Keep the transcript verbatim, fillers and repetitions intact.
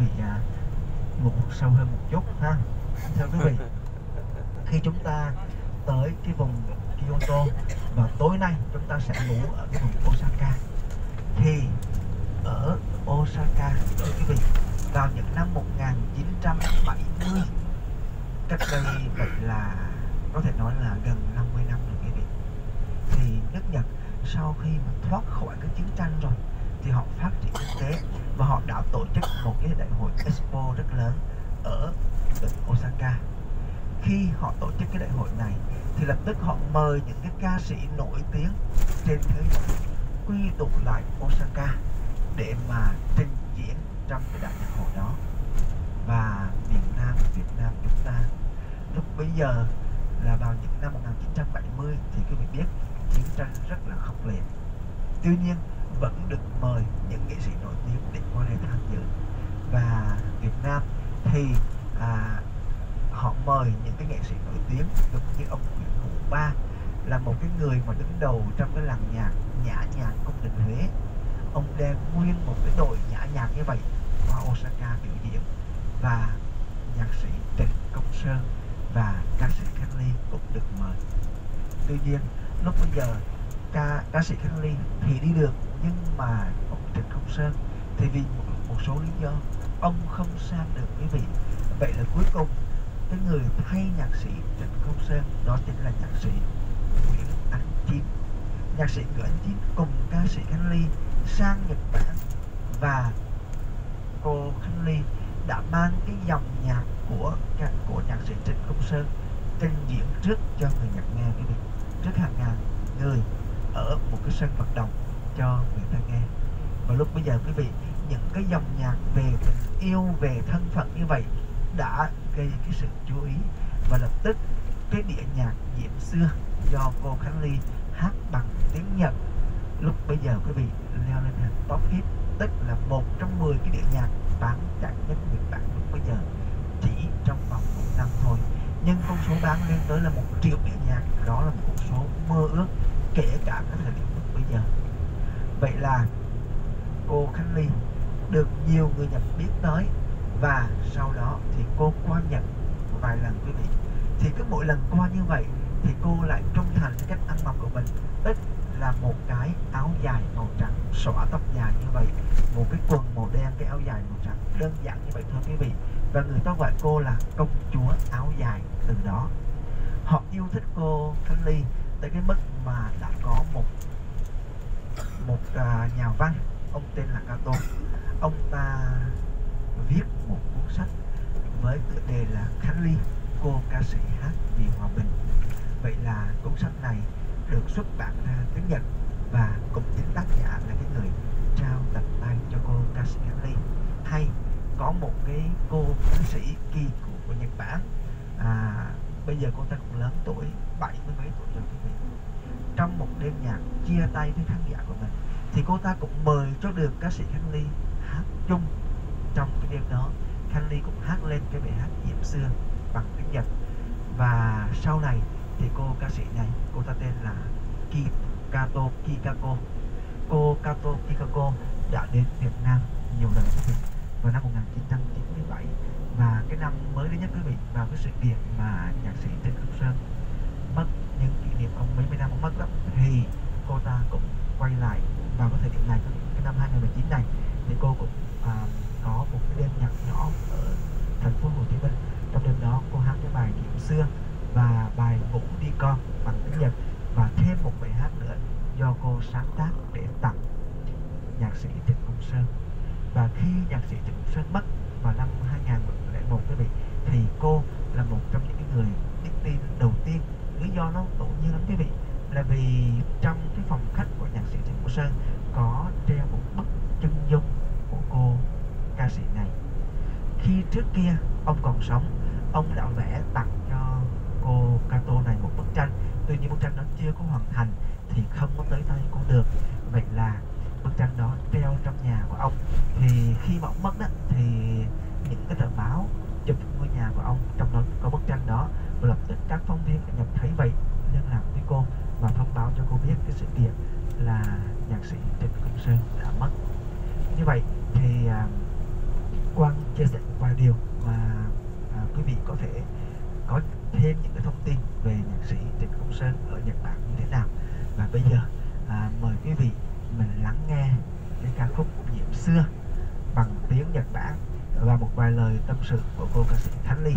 quý vị à, ngủ sâu hơn một chút ha. Thưa quý vị, khi chúng ta tới cái vùng Kyoto và tối nay chúng ta sẽ ngủ ở cái vùng Osaka, thì ở Osaka thưa quý vị, vào những năm một nghìn chín trăm bảy mươi, cách đây vậy là có thể nói là gần năm mươi năm rồi quý vị, thì nước Nhật sau khi mà thoát khỏi cái chiến tranh rồi thì họ phát triển kinh tế và họ đã tổ chức một cái đại hội Expo rất lớn ở Osaka. Khi họ tổ chức cái đại hội này thì lập tức họ mời những cái ca sĩ nổi tiếng trên thế giới quy tụ lại Osaka để mà trình diễn trong cái đại hội đó. Và miền Nam Việt Nam chúng ta lúc bấy giờ là vào những năm một nghìn chín trăm bảy mươi thì quý vị biết chiến tranh rất là khốc liệt. Tuy nhiên vẫn được mời những nghệ sĩ nổi tiếng để qua đây tham dự. Và Việt Nam thì à, họ mời những cái nghệ sĩ nổi tiếng giống như ông Nguyễn Hữu Ba, là một cái người mà đứng đầu trong cái làng nhạc nhã nhạc Công Đình Huế. Ông đem nguyên một cái đội nhã nhạc như vậy qua Osaka biểu diễn, và nhạc sĩ Trịnh Công Sơn và ca sĩ Khánh Ly cũng được mời. Tuy nhiên lúc bây giờ ca ca sĩ Khánh Ly thì đi được, nhưng mà ông Trịnh Công Sơn thì vì một, một số lý do ông không sang được quý vị. Vậy là cuối cùng cái người thay nhạc sĩ Trịnh Công Sơn đó chính là nhạc sĩ Nguyễn Anh Chín. Nhạc sĩ Nguyễn Anh Chín cùng ca sĩ Khánh Ly sang Nhật Bản, và cô Khánh Ly đã mang cái dòng nhạc của của nhạc sĩ Trịnh Công Sơn trình diễn trước cho người Nhật nghe quý vị, trước hàng ngàn người ở một cái sân vận động cho người ta nghe. Và lúc bây giờ quý vị, những cái dòng nhạc về tình yêu, về thân phận như vậy đã gây cái sự chú ý, và lập tức cái đĩa nhạc Diễm Xưa do cô Khánh Ly hát bằng tiếng Nhật lúc bây giờ quý vị leo lên hàng top hit, tức là một trong mười cái đĩa nhạc bán chạy nhất Nhật Bản lúc bây giờ chỉ trong vòng một năm thôi. Nhưng con số bán lên tới là một triệu đĩa nhạc, đó là một con số mơ ước kể cả cái thời điểm lúc bây giờ. Vậy là cô Khánh Ly được nhiều người Nhật biết tới, và sau đó thì cô qua Nhật vài lần quý vị, thì cứ mỗi lần qua như vậy thì cô lại trung thành với cách ăn mặc của mình, ít là một cái áo dài màu trắng, xõa tóc dài như vậy, một cái quần màu đen, cái áo dài màu trắng, đơn giản như vậy thôi quý vị. Và người ta gọi cô là công chúa áo dài. Từ đó họ yêu thích cô Khánh Ly tới cái mức mà đã có một một à, nhà văn, ông tên là Kato, ông ta viết một cuốn sách với tựa đề là Khánh Ly, cô ca sĩ hát vì hòa bình. Vậy là cuốn sách này được xuất bản ra tiếng Nhật, và cũng chính tác giả là cái người trao tận tay cho cô ca sĩ Khánh Ly. Hay có một cái cô ca sĩ kỳ cựu của, của Nhật Bản, à, bây giờ cô ta cũng lớn tuổi, bảy mươi mấy tuổi rồi quý vị. Trong một đêm nhạc chia tay với khán giả của mình thì cô ta cũng mời cho được ca sĩ Khánh Ly hát chung trong cái đêm đó. Khánh Ly cũng hát lên cái bài hát Diễm Xưa bằng tiếng Nhật. Và sau này thì cô ca sĩ này, cô ta tên là Kikato Kikako. Cô Kato Kikako đã đến Việt Nam nhiều lần quý vị vào năm một nghìn chín trăm chín mươi bảy, và cái năm mới đấy nhất quý vị, vào cái sự kiện mà nhạc sĩ Trịnh Công Sơn mất, nhưng kỷ niệm ông mấy mươi năm ông mất lắm, thì cô ta cũng quay lại vào cái thời điểm này, cái năm hai nghìn không trăm mười chín này, thì cô cũng à, có một cái đêm nhạc nhỏ ở thành phố Hồ Chí Minh. Trong đêm đó cô hát cái bài Diễm Xưa và bài Ngủ Đi Con bằng tiếng Nhật, và thêm một bài hát nữa do cô sáng tác để tặng nhạc sĩ Trịnh Công Sơn. Và khi nhạc sĩ Trịnh Công Sơn mất vào năm hai nghìn không trăm lẻ một quý vị, thì cô là một trong những người biết tin đầu tiên. Lý do nó tự nhiên lắm quý vị, là vì trong cái phòng khách của nhạc sĩ Trịnh Công Sơn có treo một bức chân dung của cô ca sĩ này. Khi trước kia ông còn sống, ông đã vẽ tặng cho cô Kato này một bức tranh, tuy nhiên bức tranh đó chưa có hoàn thành thì không có tới tay cô được. Vậy là bức tranh đó treo trong nhà của ông, thì khi mà ông mất đó, thì những cái tờ báo chụp ngôi nhà của ông trong đó có bức tranh đó, và lập tức các phóng viên ở Nhật thấy vậy liên lạc với cô và thông báo cho cô biết cái sự kiện là nhạc sĩ Trịnh Công Sơn đã mất. Như vậy thì à, quan chia sẻ một vài điều mà à, quý vị có thể có thêm những cái thông tin về nhạc sĩ Trịnh Công Sơn ở Nhật Bản như thế nào. Và bây giờ à, mời quý vị mình lắng nghe cái ca khúc Diễm xưa bằng tiếng Nhật Bản và một vài lời tâm sự của cô ca sĩ Khánh Ly.